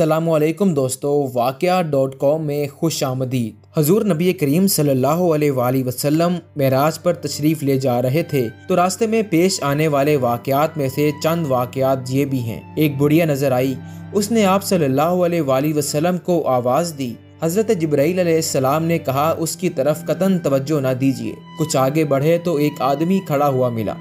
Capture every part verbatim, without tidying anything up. अस्सलामु अलैकुम दोस्तों, वाकया डॉट कॉम में खुश आमदीद। हजूर नबी करीम सल्लल्लाहु अलैहि वसल्लम मेराज पर तशरीफ़ ले जा रहे थे तो रास्ते में पेश आने वाले वाक़यात में से चंद वाक़यात ये भी हैं। एक बुढ़िया नजर आई, उसने आप सल्लल्लाहु अलैहि वसल्लम को आवाज़ दी। हजरत जिब्राईल अलैहिस्सलाम ने कहा उसकी तरफ कतन तवज्जो ना दीजिए। कुछ आगे बढ़े तो एक आदमी खड़ा हुआ मिला,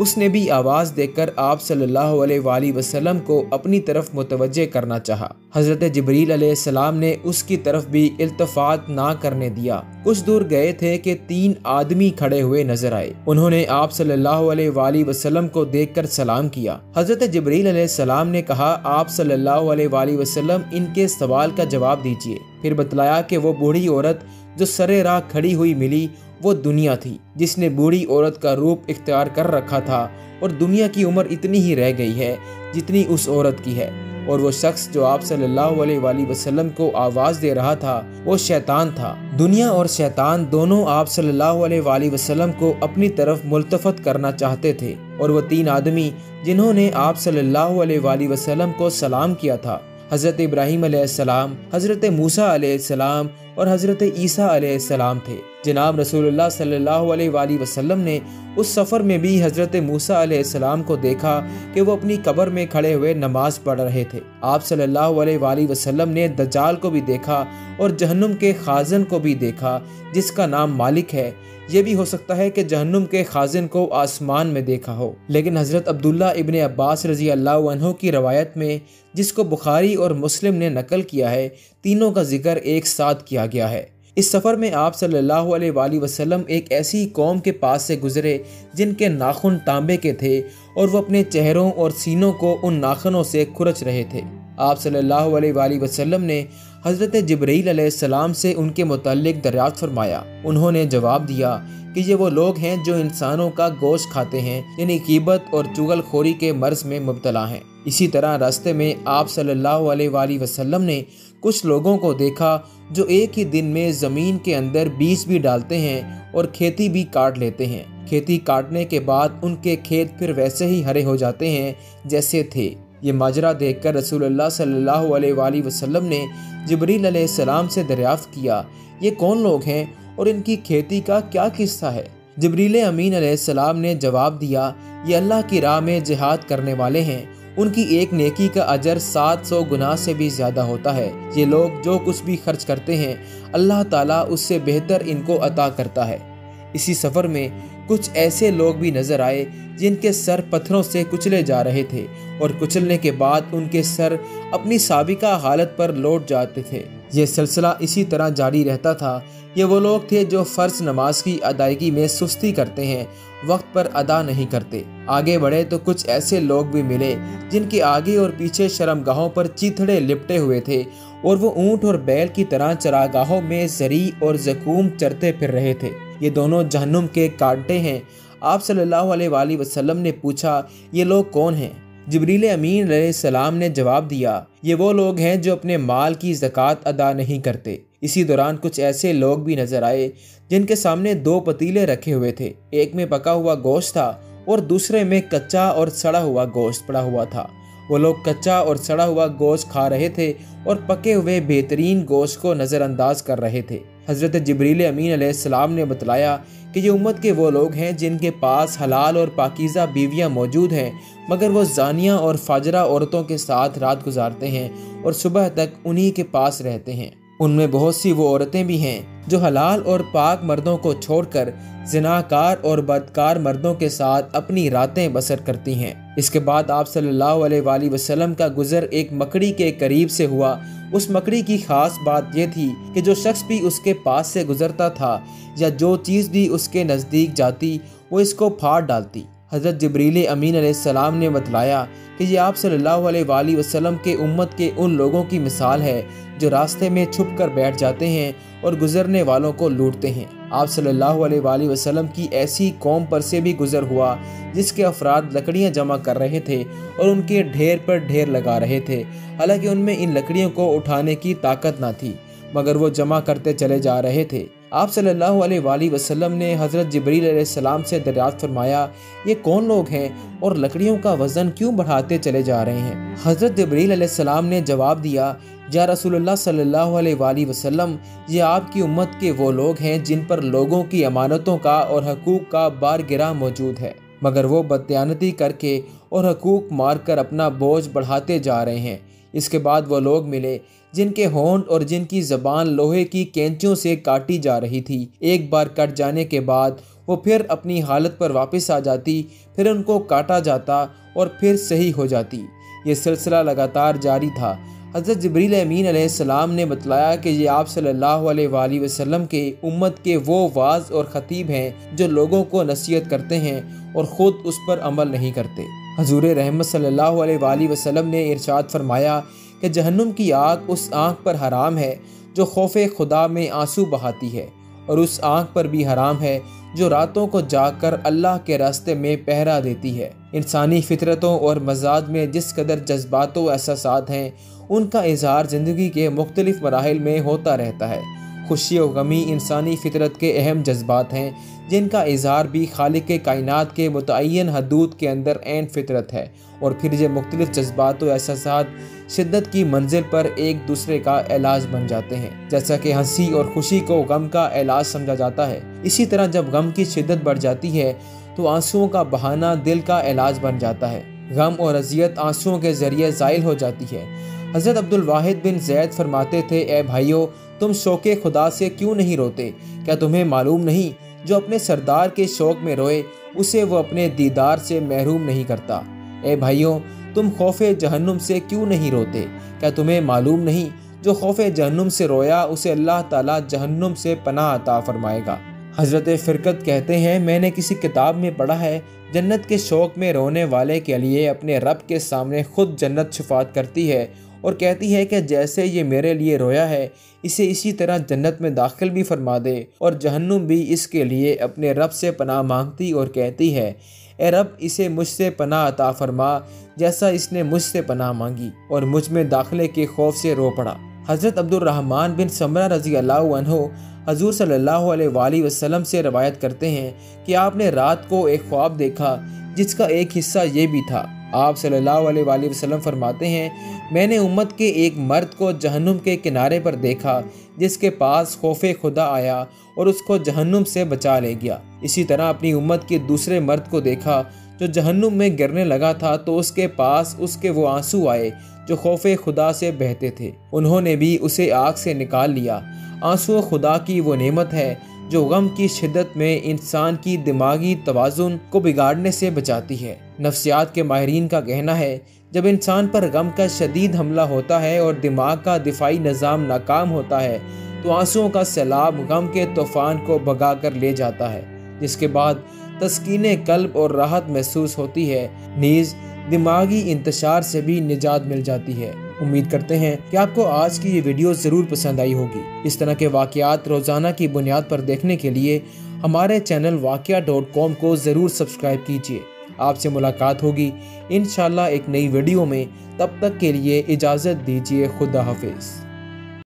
उसने भी आवाज़ देकर आप सल्लल्लाहु अलैहि वसल्लम को अपनी तरफ मुतवज्जे करना चाहा। हजरत जिब्रील अलैहिस्सलाम ने उसकी तरफ भी इल्तफात ना करने दिया। कुछ दूर गए थे कि तीन आदमी खड़े हुए नजर आए। उन्होंने आप सल्लल्लाहु अलैहि वसल्लम को देखकर सलाम किया। हजरत जिब्रील अलैहिस्सलाम ने कहा आप सल्लल्लाहु अलैहि वसल्लम इनके सवाल का जवाब दीजिए। फिर बतलाया कि वो बूढ़ी औरत जो सरे राह खड़ी हुई मिली वो दुनिया थी, जिसने बूढ़ी औरत का रूप इख्तियार कर रखा था और दुनिया की उम्र इतनी ही रह गई है जितनी उस औरत की है। और वो शख्स जो आप सल्लल्लाहु अलैहि वसल्लम को आवाज़ दे रहा था वो शैतान था। दुनिया और शैतान दोनों आप सल्लल्लाहु अलैहि वसल्लम को अपनी तरफ मुल्तफत करना चाहते थे। और वो तीन आदमी जिन्होंने आप सल्लल्लाहु अलैहि वसल्लम को सलाम किया था, हजरत इब्राहिम अलैहिस्सलाम, हजरत मूसा अलैहिस्सलाम और हजरत ईसा अलैहिस्सलाम थे। जनाब रसूलल्लाह सल्लल्लाहु अलैहि वसल्लम ने उस सफ़र में भी हजरत मूसा अलैहिस्सलाम को देखा कि वो अपनी कब्र में खड़े हुए नमाज पढ़ रहे थे। आप सल्लल्लाहु अलैहि वसल्लम ने दज्जाल को भी देखा और जहन्नुम के खाज़न को भी देखा जिसका नाम मालिक है। यह भी हो सकता है कि जहन्नुम के खाज़िन को आसमान में देखा हो। लेकिन हज़रत अब्दुल्ला इब्न अब्बास रज़ी अल्लाहु अन्हु की रवायत में, जिसको बुखारी और मुस्लिम ने नकल किया है, तीनों का जिक्र एक साथ किया गया है। इस सफ़र में आप सल्लल्लाहु अलैहि वसल्लम एक ऐसी कौम के पास से गुज़रे जिनके नाखून तांबे के थे और वो अपने चेहरों और सीनों को उन नाखूनों से खुरच रहे थे। आप सल्लल्लाहु अलैहि वसल्लम ने हज़रत जिब्रील अलैहिस्सलाम से उनके मुतालिक दरियाफ़्त फरमाया। उन्होंने जवाब दिया कि ये वो लोग हैं जो इंसानों का गोश्त खाते हैं, यानी ग़ीबत और चुगलखोरी के मर्ज़ में मुब्तला हैं। इसी तरह रास्ते में आप सल्लल्लाहु अलैहि वसल्लम ने कुछ लोगों को देखा जो एक ही दिन में ज़मीन के अंदर बीज भी डालते हैं और खेती भी काट लेते हैं। खेती काटने के बाद उनके खेत फिर वैसे ही हरे हो जाते हैं जैसे थे। ये माजरा देखकर रसूलल्लाह सल्लल्लाहु अलैहि वसल्लम ने जिब्रील अलैहिस्सलाम से दरियाफ़्त किया ये कौन लोग हैं और इनकी खेती का क्या किस्सा है। जिब्रील अमीन अलैहिस्सलाम ने जवाब दिया ये अल्लाह की राह में जिहाद करने वाले हैं, उनकी एक नेकी का अजर सात सौ गुना से भी ज़्यादा होता है। ये लोग जो कुछ भी खर्च करते हैं अल्लाह ताला उससे बेहतर इनको अता करता है। इसी सफ़र में कुछ ऐसे लोग भी नज़र आए जिनके सर पत्थरों से कुचले जा रहे थे और कुचलने के बाद उनके सर अपनी साबिका हालत पर लौट जाते थे। यह सिलसिला इसी तरह जारी रहता था। ये वो लोग थे जो फ़र्ज़ नमाज की अदायगी में सुस्ती करते हैं, वक्त पर अदा नहीं करते। आगे बढ़े तो कुछ ऐसे लोग भी मिले जिनके आगे और पीछे शर्मगाहों पर चीथड़े लिपटे हुए थे और वो ऊँट और बैल की तरह चरागाहों में जरी और जकूम चरते फिर रहे थे। ये दोनों जहन्नुम के कांटे हैं। आप सल्लल्लाहु अलैहि वसल्लम ने पूछा ये लोग कौन हैं। जिब्रील अमीन अलैहिस्सलाम ने जवाब दिया ये वो लोग हैं जो अपने माल की ज़कात अदा नहीं करते। इसी दौरान कुछ ऐसे लोग भी नज़र आए जिनके सामने दो पतीले रखे हुए थे, एक में पका हुआ गोश्त था और दूसरे में कच्चा और सड़ा हुआ गोश्त पड़ा हुआ था। वो लोग कच्चा और सड़ा हुआ गोश्त खा रहे थे और पके हुए बेहतरीन गोश्त को नज़रअंदाज कर रहे थे। हज़रत जिब्रील अमीन अलैहिस्सलाम ने बतलाया कि ये उम्मत के वो लोग हैं जिनके पास हलाल और पाकीज़ा बीवियां मौजूद हैं, मगर वो जानिया और फाजरा औरतों के साथ रात गुजारते हैं और सुबह तक उन्हीं के पास रहते हैं। उनमें बहुत सी वो औरतें भी हैं जो हलाल और पाक मर्दों को छोड़कर ज़िनाकार और बदकार मर्दों के साथ अपनी रातें बसर करती हैं। इसके बाद आप सल्लल्लाहु अलैहि वसल्लम का गुज़र एक मकड़ी के करीब से हुआ। उस मकड़ी की ख़ास बात यह थी कि जो शख्स भी उसके पास से गुज़रता था या जो चीज़ भी उसके नज़दीक जाती वो इसको फाड़ डालती। हज़रत जिब्रील अमीन अलैहिस्सलाम ने बतलाया कि ये आप सल्लल्लाहु अलैहि वसल्लम के उम्मत के उन लोगों की मिसाल है जो रास्ते में छुप कर बैठ जाते हैं और गुज़रने वालों को लूटते हैं। आप सल्लल्लाहु अलैहि वसल्लम की ऐसी कौम पर से भी गुज़र हुआ जिसके अफराद लकड़ियाँ जमा कर रहे थे और उनके ढेर पर ढेर लगा रहे थे। हालांकि उनमें इन लकड़ियों को उठाने की ताकत ना थी, मगर वो जमा करते चले जा रहे थे। आप सल्लल्लाहु अलैहि वसल्लम ने हजरत जिब्रील अलैहिस्सलाम से दरियाफ्त फरमाया, ये कौन लोग हैं और लकड़ियों का वज़न क्यों बढ़ाते चले जा रहे हैं। हजरत जिब्रील अलैहिस्सलाम ने जवाब दिया, या रसूलल्लाह सल्लल्लाहु अलैहि वसल्लम, ये आपकी उम्मत के वो लोग हैं जिन पर लोगों की अमानतों का और हकूक़ का बारगिरा मौजूद है, मगर वो बदयानती करके और हकूक़ मार कर अपना बोझ बढ़ाते जा रहे हैं। इसके बाद वो लोग मिले जिनके होंठ और जिनकी ज़बान लोहे की कैंचियों से काटी जा रही थी। एक बार कट जाने के बाद वो फिर अपनी हालत पर वापस आ जाती, फिर उनको काटा जाता और फिर सही हो जाती। ये सिलसिला लगातार जारी था। हज़रत जिब्रील अमीन अलैहिस्सलाम ने बतलाया कि ये आप सल्लल्लाहु अलैहि वसल्लम के उम्मत के वो वाज़ और ख़तीब हैं जो लोगों को नसीहत करते हैं और ख़ुद उस पर अमल नहीं करते। हजूर रहमत सल्लल्लाहु अलैहि वसल्लम ने इरशाद फरमाया कि जहन्नुम की आग उस आँख पर हराम है जो खौफ़े खुदा में आंसू बहाती है, और उस आँख पर भी हराम है जो रातों को जाकर अल्लाह के रास्ते में पहरा देती है। इंसानी फितरतों और मजाज में जिस कदर जज्बात व एहसासात हैं, उनका इजहार ज़िंदगी के मुख्तलिफ मराहिल में होता रहता है। खुशी और गमी इंसानी फितरत के अहम जज्बात हैं जिनका इजहार भी खालिक कायनात के मुतय्यन हदूद के अंदर ऐन फितरत है, और फिर ये मुख्तलिफ जज्बात और एहसासात शिद्दत की मंजिल पर एक दूसरे का इलाज बन जाते हैं। जैसा कि हंसी और खुशी को गम का इलाज समझा जाता है, इसी तरह जब गम की शिद्दत बढ़ जाती है तो आंसुओं का बहाना दिल का इलाज बन जाता है। गम और अजियत आंसुओं के ज़रिए ज़ाइल हो जाती है। हज़रत अब्दुल वाहिद बिन जैद फरमाते थे, ए भाइयों, तुम शोके खुदा से क्यों नहीं रोते? क्या तुम्हें मालूम नहीं, जो अपने सरदार के शौक़ में रोए उसे वो अपने दीदार से महरूम नहीं करता। ए भाइयों, तुम खौफे जहन्नुम से क्यों नहीं रोते? क्या तुम्हें मालूम नहीं, जो खौफे जहन्नुम से रोया उसे अल्लाह ताला जहन्नुम से पनाह अता फरमाएगा। हजरत फिरकत कहते हैं, मैंने किसी किताब में पढ़ा है, जन्नत के शौक़ में रोने वाले के लिए अपने रब के सामने खुद जन्नत शफात करती है और कहती है कि जैसे ये मेरे लिए रोया है, इसे इसी तरह जन्नत में दाखिल भी फरमा दे, और जहन्नुम भी इसके लिए अपने रब से पनाह मांगती और कहती है, ए रब, इसे मुझसे पनाह अता फरमा जैसा इसने मुझसे पनाह मांगी और मुझ में दाखिले के खौफ से रो पड़ा। हज़रत अब्दुर्रहमान बिन समरा रज़ी अल्लाहु अन्हु हजूर सल्लल्लाहु अलैहि वसल्लम से रवायत करते हैं कि आपने रात को एक ख्वाब देखा जिसका एक हिस्सा ये भी था। आप सल्लल्लाहु अलैहि वसल्लम फरमाते हैं, मैंने उम्मत के एक मर्द को जहन्नुम के किनारे पर देखा जिसके पास खौफे खुदा आया और उसको जहन्नुम से बचा ले गया। इसी तरह अपनी उम्मत के दूसरे मर्द को देखा जो जहन्नुम में गिरने लगा था तो उसके पास उसके वो आंसू आए जो खौफे खुदा से बहते थे, उन्होंने भी उसे आग से निकाल लिया। आंसू खुदा की वो नेमत है जो गम की शिद्दत में इंसान की दिमागी तवाज़ुन को बिगाड़ने से बचाती है। नफ्सियात के माहिरीन का कहना है, जब इंसान पर गम का शदीद हमला होता है और दिमाग का दिफाई निज़ाम नाकाम होता है तो आंसुओं का सैलाब गम के तूफ़ान को भगा कर ले जाता है, जिसके बाद तस्कीने कल्ब और राहत महसूस होती है, नीज़ दिमागी इंतशार से भी निजात मिल जाती है। उम्मीद करते हैं कि आपको आज की ये वीडियो ज़रूर पसंद आई होगी। इस तरह के वाक़यात रोज़ाना की बुनियाद पर देखने के लिए हमारे चैनल वाकया डॉट कॉम को ज़रूर सब्सक्राइब कीजिए। आपसे मुलाकात होगी इंशाल्लाह एक नई वीडियो में। तब तक के लिए इजाज़त दीजिए। खुदा हाफिज़।